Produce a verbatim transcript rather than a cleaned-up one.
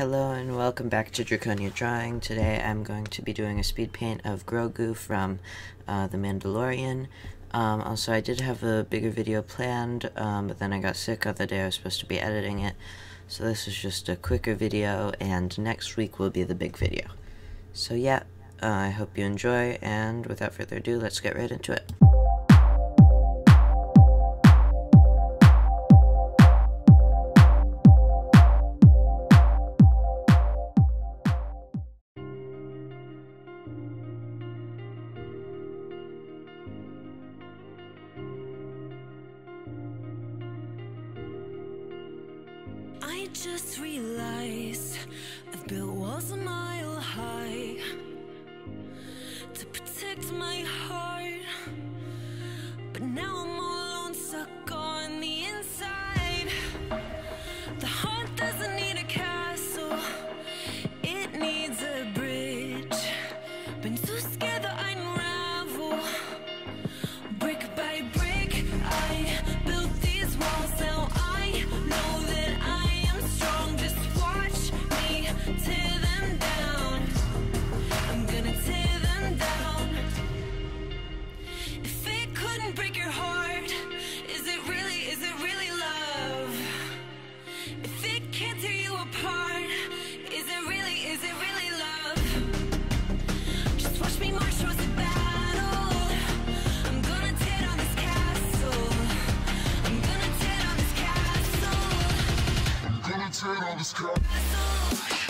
Hello and welcome back to Draconia Drawing. Today I'm going to be doing a speed paint of Grogu from uh, The Mandalorian. Um, also, I did have a bigger video planned, um, but then I got sick on the day I was supposed to be editing it. So this is just a quicker video, and next week will be the big video. So yeah, uh, I hope you enjoy, and without further ado, let's get right into it. I just realized I've built walls a mile high to protect my heart, but now I'm all alone, stuck on the inside. The heart doesn't need a castle, it needs a bridge. Been too scared that I unravel, brick by brick. I built these walls, now I know that on this cup.